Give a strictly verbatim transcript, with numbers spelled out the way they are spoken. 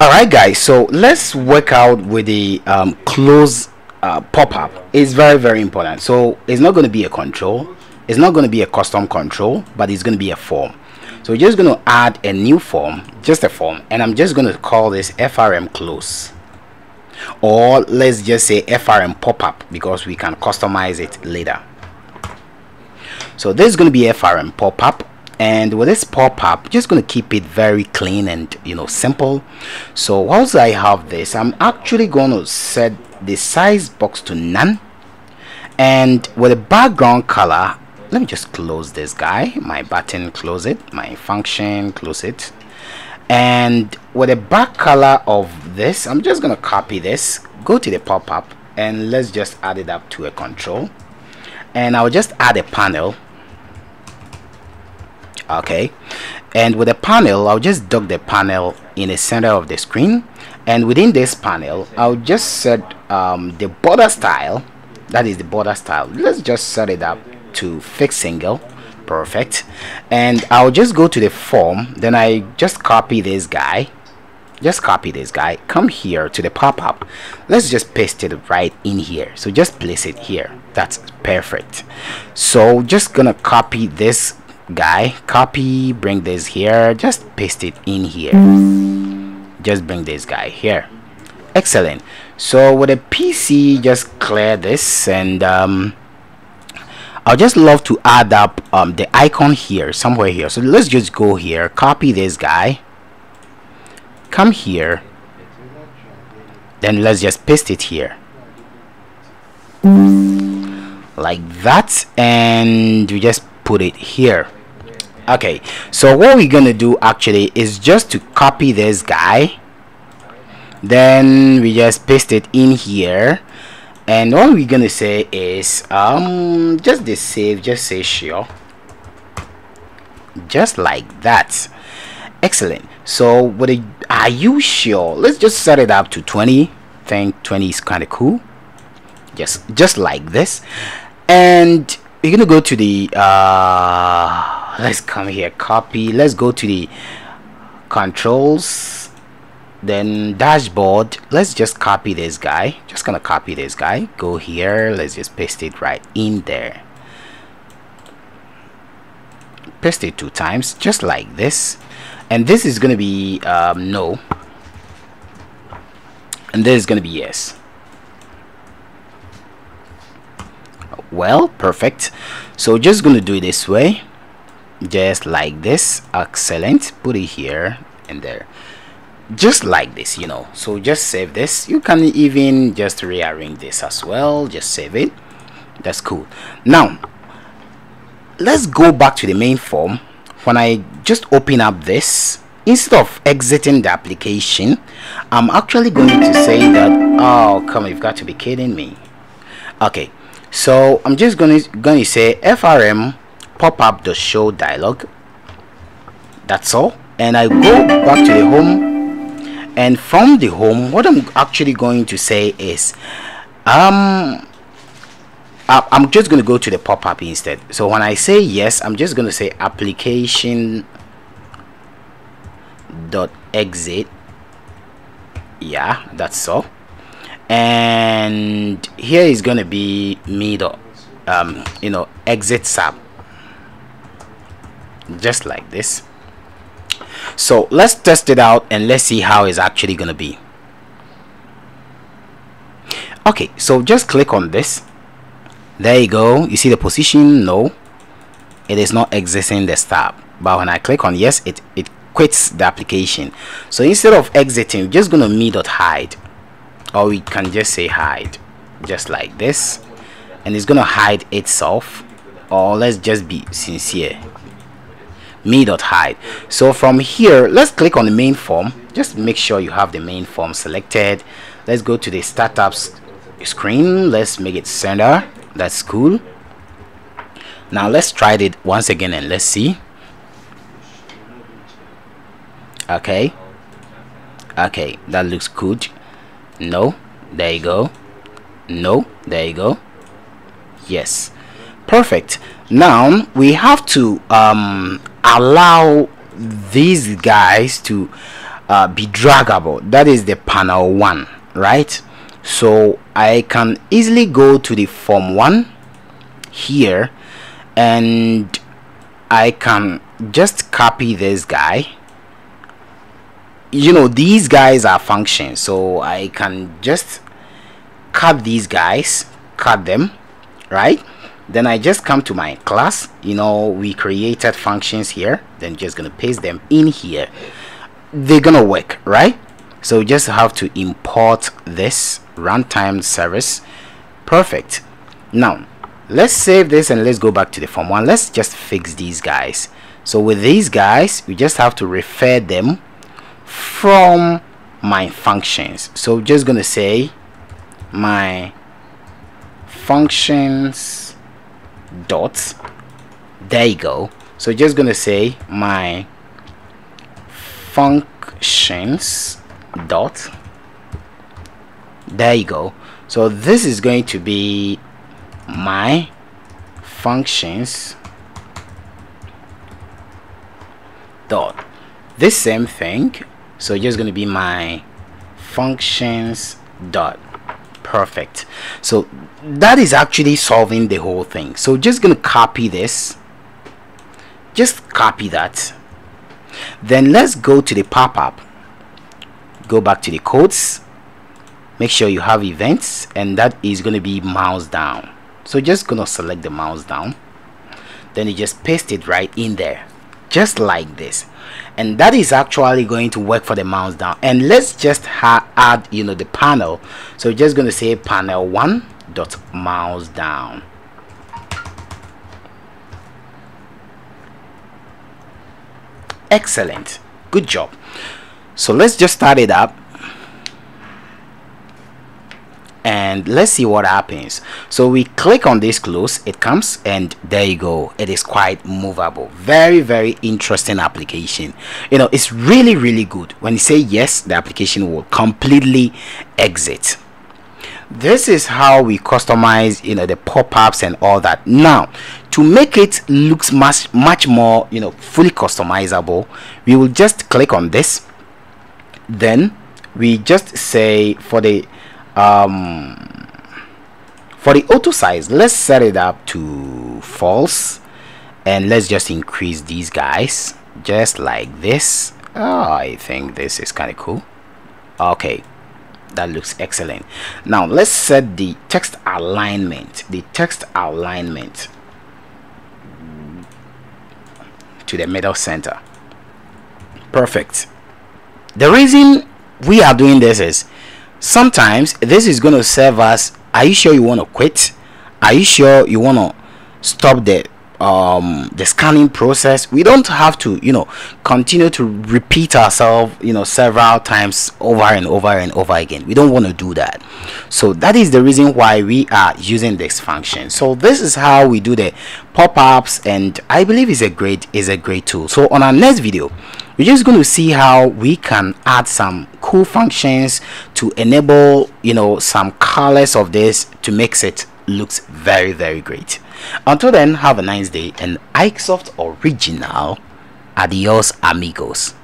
All right, guys, so let's work out with the um, close uh, pop-up. It's very, very important. So it's not going to be a control. It's not going to be a custom control, but it's going to be a form. So we're just going to add a new form, just a form, and I'm just going to call this F R M close, or let's just say F R M pop-up, because we can customize it later. So this is going to be F R M pop-up, and with this pop-up, just going to keep it very clean and, you know, simple. So once I have this, I'm actually going to set the size box to none, and with the background color, let me just close this guy, my button, close it, my function, close it. And with the back color of this, I'm just going to copy this, go to the pop-up, and let's just add it up to a control, and I'll just add a panel. Okay, and with a panel, I'll just dock the panel in the center of the screen, and within this panel, I'll just set um, the border style, that is the border style, let's just set it up to fixed single. Perfect. And I'll just go to the form, then I just copy this guy, just copy this guy, come here to the pop-up, let's just paste it right in here. So just place it here. That's perfect. So just gonna copy this guy, copy, bring this here, just paste it in here, just bring this guy here. Excellent. So with a P C, just clear this, and um I'll just love to add up um, the icon here, somewhere here. So let's just go here, copy this guy, come here, then let's just paste it here like that, and you just put it here. Okay, so what we're gonna do actually is just to copy this guy, then we just paste it in here. And all we're gonna say is um just the save, just say sure, just like that. Excellent. So what are, are you sure? Let's just set it up to twenty. I think twenty is kind of cool, just just like this. And we're gonna go to the uh let's come here, copy, let's go to the controls, then dashboard, let's just copy this guy, just gonna copy this guy, go here, let's just paste it right in there, paste it two times, just like this. And this is gonna be um, no, and this is gonna be yes. Well, perfect. So just gonna do it this way, just like this. Excellent. Put it here and there, just like this, you know. So just save this. You can even just rearrange this as well, just save it. That's cool. Now let's go back to the main form. When I just open up this, instead of exiting the application, I'm actually going to say that, oh come, you've got to be kidding me. Okay, so I'm just going to going to say F R M pop-up the show dialog, that's all. And I go back to the home, and from the home, what I'm actually going to say is um I, I'm just going to go to the pop-up instead. So when I say yes, I'm just going to say application dot exit. Yeah, that's all. And here is going to be me dot um you know exit sub, just like this. So let's test it out and let's see how it's actually gonna be. Okay, so just click on this, there you go. You see the position? No, it is not exiting the stop, but when I click on yes, it it quits the application. So instead of exiting, we're just gonna me dot hide, or we can just say hide, just like this, and it's gonna hide itself. Or let's just be sincere, me.hide. So from here, let's click on the main form, just make sure you have the main form selected. Let's go to the startups screen, let's make it center. That's cool. Now let's try it once again and let's see. Okay, okay, that looks good. No, there you go. No, there you go. Yes, perfect. Now we have to um allow these guys to uh, be draggable. That is the panel one, right? So I can easily go to the form one here, and I can just copy this guy. You know, these guys are functions, so I can just cut these guys, cut them, right? Then I just come to my class. You know, we created functions here, then just gonna paste them in here. They're gonna work, right? So just have to import this runtime service. Perfect. Now let's save this and let's go back to the form one. Let's just fix these guys. So with these guys, we just have to refer them from my functions. So just gonna say my functions dot, there you go. So just gonna say my functions dot, there you go. So this is going to be my functions dot, this same thing. So just going to be my functions dot. Perfect. So that is actually solving the whole thing. So just going to copy this, just copy that. Then let's go to the pop-up, go back to the codes, make sure you have events, and that is going to be mouse down. So just going to select the mouse down, then you just paste it right in there, just like this. And that is actually going to work for the mouse down. And let's just ha add, you know, the panel. So just going to say panel one dot mouse down. Excellent, good job. So let's just start it up and let's see what happens. So we click on this close, it comes, and there you go. It is quite movable. Very, very interesting application. You know, it's really, really good. When you say yes, the application will completely exit. This is how we customize, you know, the pop-ups and all that. Now, to make it looks much, much more, you know, fully customizable, we will just click on this. Then we just say for the Um, for the auto size, let's set it up to false, and let's just increase these guys just like this. Oh, I think this is kind of cool. Okay, that looks excellent. Now let's set the text alignment, the text alignment to the middle center. Perfect. The reason we are doing this is sometimes this is going to serve us. Are you sure you want to quit? Are you sure you want to stop the um the scanning process? We don't have to, you know, continue to repeat ourselves, you know, several times over and over and over again. We don't want to do that. So that is the reason why we are using this function. So this is how we do the pop-ups, and I believe is a great is a great tool. So on our next video, we're just going to see how we can add some cool functions to enable, you know, some colors of this to make it looks very, very great. Until then, have a nice day, and IkSoft original. Adios, amigos.